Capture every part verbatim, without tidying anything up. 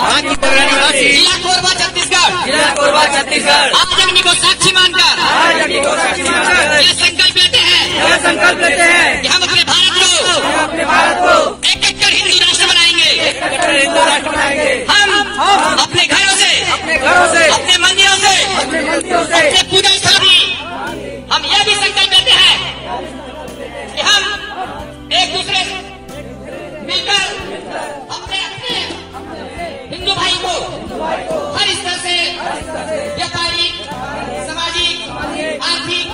बांकी मोगरा निवासी, जिला कोरबा छत्तीसगढ़, जिला कोरबा छत्तीसगढ़, आप अग्नि को साक्षी मानकर, आज अग्नि को साक्षी मानकर यह संकल्प लेते हैं, यह संकल्प लेते हैं कि हम अपने भारत को, हम अपने भारत को एक एकड़ हिंदू राष्ट्र बनाएंगे, एक एकड़ हिंदू राष्ट्र बनाएंगे। हम अपने घरों से, अपने घरों से, अपने मंदिरों से, अपने मंदिरों से, अपने पूजा स्थल भी हम यह भी संकल्प लेते हैं कि हम एक दूसरे मिलकर अपने हिंदू भाई को हर स्तर से व्यापारिक, सामाजिक, आर्थिक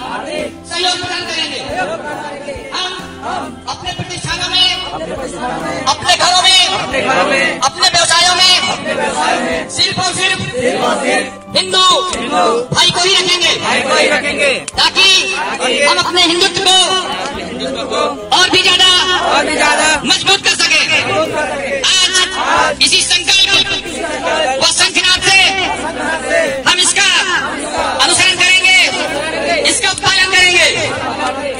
सहयोग प्रदान करेंगे। हम अपने प्रतिष्ठानों में, अपने घरों में, अपने व्यवसायों में सिर्फ और सिर्फ हिंदू भाई को ही रखेंगे, ताकि हम अपने हिंदुत्व को और भी ज्यादा और भी ज्यादा मजबूत कर सके। आज इसी संकल्प व संकल्प से हम इसका अनुसरण करेंगे, इसका पालन करेंगे।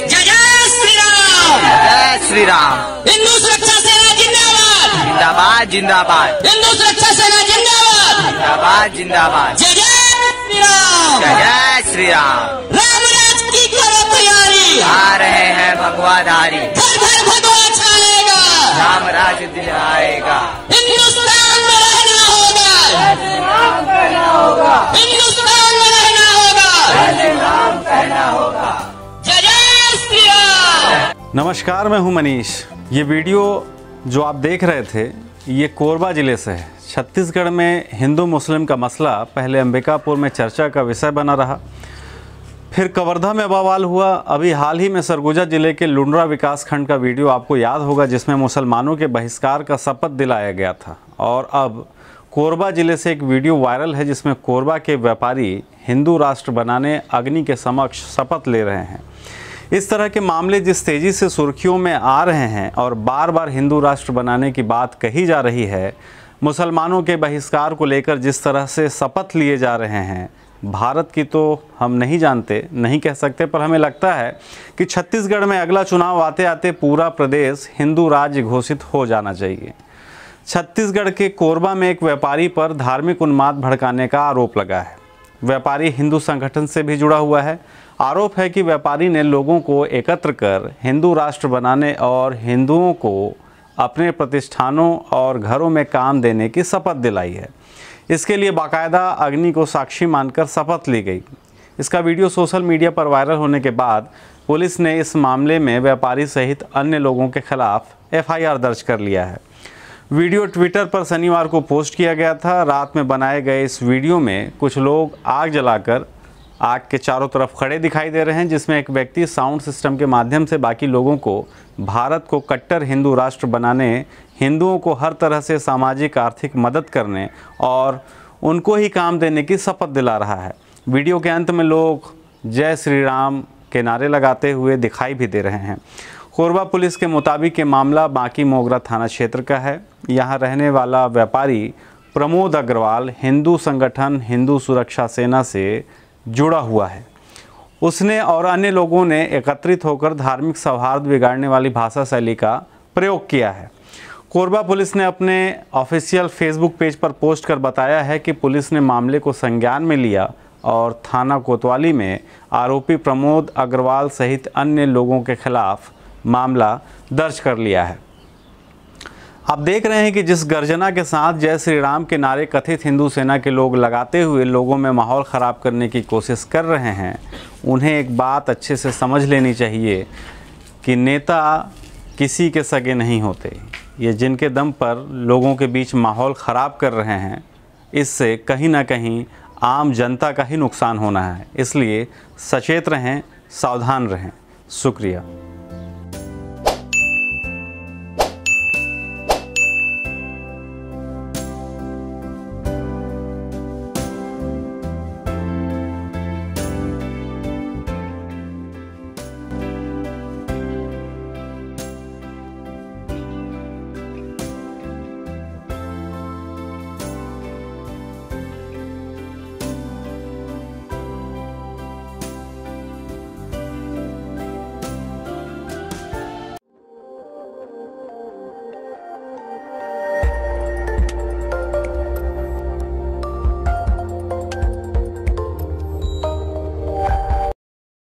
जय जय श्री राम, जय श्री राम। हिंदू सुरक्षा सेना जिंदाबाद, जिंदाबाद जिंदाबाद। हिंदू सुरक्षा सेना जिंदाबाद, जिंदाबाद जिंदाबाद। जय जय श्री राम, जय जय श्री राम। रामराज की करो तैयारी, आ रहे हैं भगवाधारी, घर घर भगवा छाएगा, रामराज दिलाएगा। हिंदुस्तान में रहना होगा, नाम कहना होगा, हिंदुस्तान में रहना होगा, नाम कहना होगा। जय जय श्री राम। नमस्कार, मैं हूं मनीष। ये वीडियो जो आप देख रहे थे ये कोरबा ज़िले से है। छत्तीसगढ़ में हिंदू मुस्लिम का मसला पहले अंबिकापुर में चर्चा का विषय बना रहा, फिर कवर्धा में बवाल हुआ, अभी हाल ही में सरगुजा ज़िले के लुंडरा विकासखंड का वीडियो आपको याद होगा जिसमें मुसलमानों के बहिष्कार का शपथ दिलाया गया था। और अब कोरबा ज़िले से एक वीडियो वायरल है जिसमें कोरबा के व्यापारी हिंदू राष्ट्र बनाने अग्नि के समक्ष शपथ ले रहे हैं। इस तरह के मामले जिस तेज़ी से सुर्खियों में आ रहे हैं और बार बार हिंदू राष्ट्र बनाने की बात कही जा रही है, मुसलमानों के बहिष्कार को लेकर जिस तरह से शपथ लिए जा रहे हैं, भारत की तो हम नहीं जानते, नहीं कह सकते, पर हमें लगता है कि छत्तीसगढ़ में अगला चुनाव आते आते पूरा प्रदेश हिंदू राज्य घोषित हो जाना चाहिए। छत्तीसगढ़ के कोरबा में एक व्यापारी पर धार्मिक उन्माद भड़काने का आरोप लगा है। व्यापारी हिंदू संगठन से भी जुड़ा हुआ है। आरोप है कि व्यापारी ने लोगों को एकत्र कर हिंदू राष्ट्र बनाने और हिंदुओं को अपने प्रतिष्ठानों और घरों में काम देने की शपथ दिलाई है। इसके लिए बाकायदा अग्नि को साक्षी मानकर शपथ ली गई। इसका वीडियो सोशल मीडिया पर वायरल होने के बाद पुलिस ने इस मामले में व्यापारी सहित अन्य लोगों के खिलाफ एफ आई आर दर्ज कर लिया है। वीडियो ट्विटर पर शनिवार को पोस्ट किया गया था। रात में बनाए गए इस वीडियो में कुछ लोग आग जलाकर आग के चारों तरफ खड़े दिखाई दे रहे हैं, जिसमें एक व्यक्ति साउंड सिस्टम के माध्यम से बाकी लोगों को भारत को कट्टर हिंदू राष्ट्र बनाने, हिंदुओं को हर तरह से सामाजिक आर्थिक मदद करने और उनको ही काम देने की शपथ दिला रहा है। वीडियो के अंत में लोग जय श्री राम के नारे लगाते हुए दिखाई भी दे रहे हैं। कोरबा पुलिस के मुताबिक ये मामला बांकी मोगरा थाना क्षेत्र का है। यहाँ रहने वाला व्यापारी प्रमोद अग्रवाल हिंदू संगठन हिंदू सुरक्षा सेना से जुड़ा हुआ है। उसने और अन्य लोगों ने एकत्रित होकर धार्मिक सौहार्द बिगाड़ने वाली भाषा शैली का प्रयोग किया है। कोरबा पुलिस ने अपने ऑफिशियल फेसबुक पेज पर पोस्ट कर बताया है कि पुलिस ने मामले को संज्ञान में लिया और थाना कोतवाली में आरोपी प्रमोद अग्रवाल सहित अन्य लोगों के खिलाफ मामला दर्ज कर लिया है। आप देख रहे हैं कि जिस गर्जना के साथ जय श्री राम के नारे कथित हिंदू सेना के लोग लगाते हुए लोगों में माहौल ख़राब करने की कोशिश कर रहे हैं, उन्हें एक बात अच्छे से समझ लेनी चाहिए कि नेता किसी के सगे नहीं होते। ये जिनके दम पर लोगों के बीच माहौल ख़राब कर रहे हैं, इससे कहीं ना कहीं आम जनता का ही नुकसान होना है। इसलिए सचेत रहें, सावधान रहें। शुक्रिया।